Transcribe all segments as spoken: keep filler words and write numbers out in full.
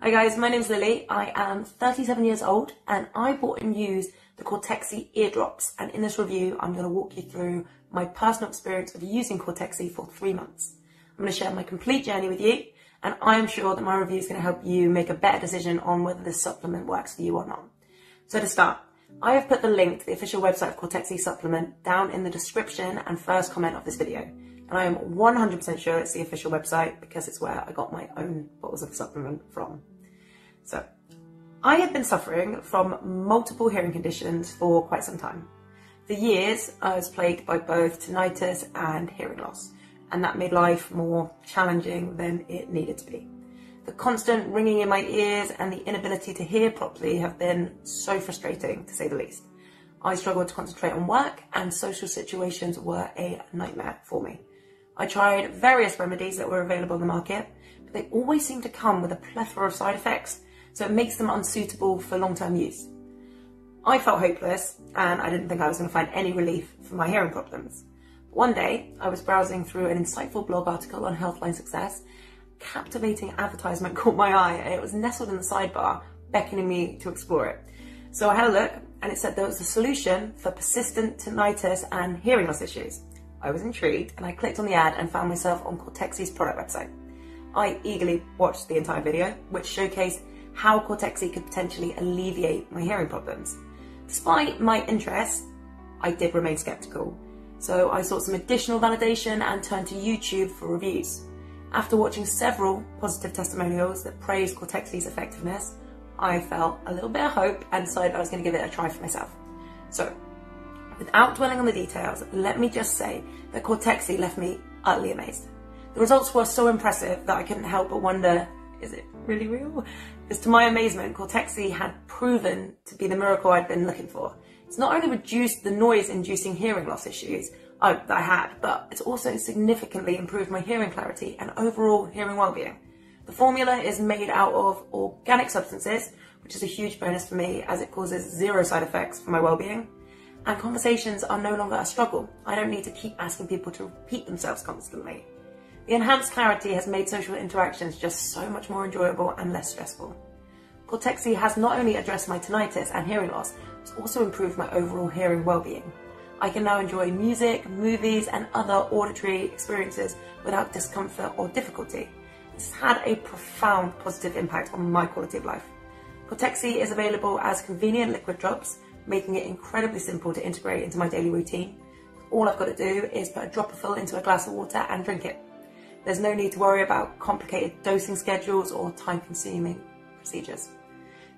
Hi guys, my name's Lily. I am thirty-seven years old and I bought and used the Cortexi eardrops, and in this review I'm going to walk you through my personal experience of using Cortexi for three months. I'm going to share my complete journey with you, and I am sure that my review is going to help you make a better decision on whether this supplement works for you or not. So to start, I have put the link to the official website of Cortexi supplement down in the description and first comment of this video. And I am one hundred percent sure it's the official website because it's where I got my own bottles of the supplement from. So, I have been suffering from multiple hearing conditions for quite some time. For years, I was plagued by both tinnitus and hearing loss, and that made life more challenging than it needed to be. The constant ringing in my ears and the inability to hear properly have been so frustrating, to say the least. I struggled to concentrate on work, and social situations were a nightmare for me. I tried various remedies that were available in the market, but they always seem to come with a plethora of side effects, so it makes them unsuitable for long-term use. I felt hopeless, and I didn't think I was going to find any relief for my hearing problems. One day, I was browsing through an insightful blog article on Healthline Success. Captivating advertisement caught my eye, and it was nestled in the sidebar, beckoning me to explore it. So I had a look, and it said there was a solution for persistent tinnitus and hearing loss issues. I was intrigued, and I clicked on the ad and found myself on Cortexi's product website. I eagerly watched the entire video, which showcased how Cortexi could potentially alleviate my hearing problems. Despite my interest, I did remain skeptical, so I sought some additional validation and turned to YouTube for reviews. After watching several positive testimonials that praised Cortexi's effectiveness, I felt a little bit of hope and decided I was going to give it a try for myself. So, without dwelling on the details, let me just say that Cortexi left me utterly amazed. The results were so impressive that I couldn't help but wonder, is it really real? Because to my amazement, Cortexi had proven to be the miracle I'd been looking for. It's not only reduced the noise-inducing hearing loss issues that I had, but it's also significantly improved my hearing clarity and overall hearing well-being. The formula is made out of organic substances, which is a huge bonus for me as it causes zero side effects for my well-being. And conversations are no longer a struggle. I don't need to keep asking people to repeat themselves constantly. The enhanced clarity has made social interactions just so much more enjoyable and less stressful. Cortexi has not only addressed my tinnitus and hearing loss, it's also improved my overall hearing well-being. I can now enjoy music, movies, and other auditory experiences without discomfort or difficulty. This has had a profound positive impact on my quality of life. Cortexi is available as convenient liquid drops, making it incredibly simple to integrate into my daily routine. All I've got to do is put a dropperful into a glass of water and drink it. There's no need to worry about complicated dosing schedules or time-consuming procedures.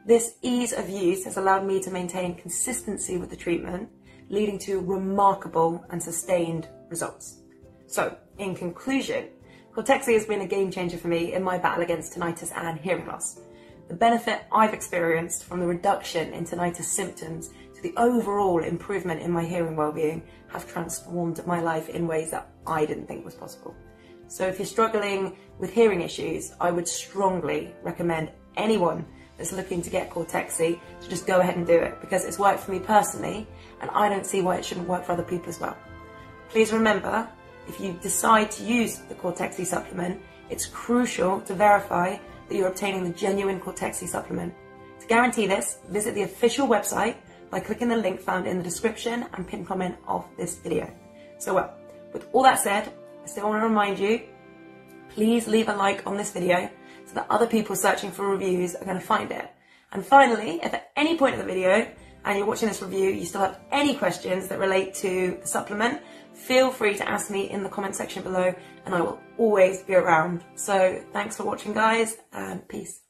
This ease of use has allowed me to maintain consistency with the treatment, leading to remarkable and sustained results. So, in conclusion, Cortexi has been a game changer for me in my battle against tinnitus and hearing loss. The benefit I've experienced from the reduction in tinnitus symptoms to the overall improvement in my hearing well-being have transformed my life in ways that I didn't think was possible. So if you're struggling with hearing issues, I would strongly recommend anyone that's looking to get Cortexi to just go ahead and do it, because it's worked for me personally, and I don't see why it shouldn't work for other people as well. Please remember, if you decide to use the Cortexi supplement, it's crucial to verify that you're obtaining the genuine Cortexi supplement. To guarantee this, visit the official website by clicking the link found in the description and pinned comment of this video. So well, with all that said, I still want to remind you, please leave a like on this video so that other people searching for reviews are going to find it. And finally, if at any point in the video and you're watching this review, you still have any questions that relate to the supplement, feel free to ask me in the comment section below, and I will always be around. So thanks for watching, guys, and peace.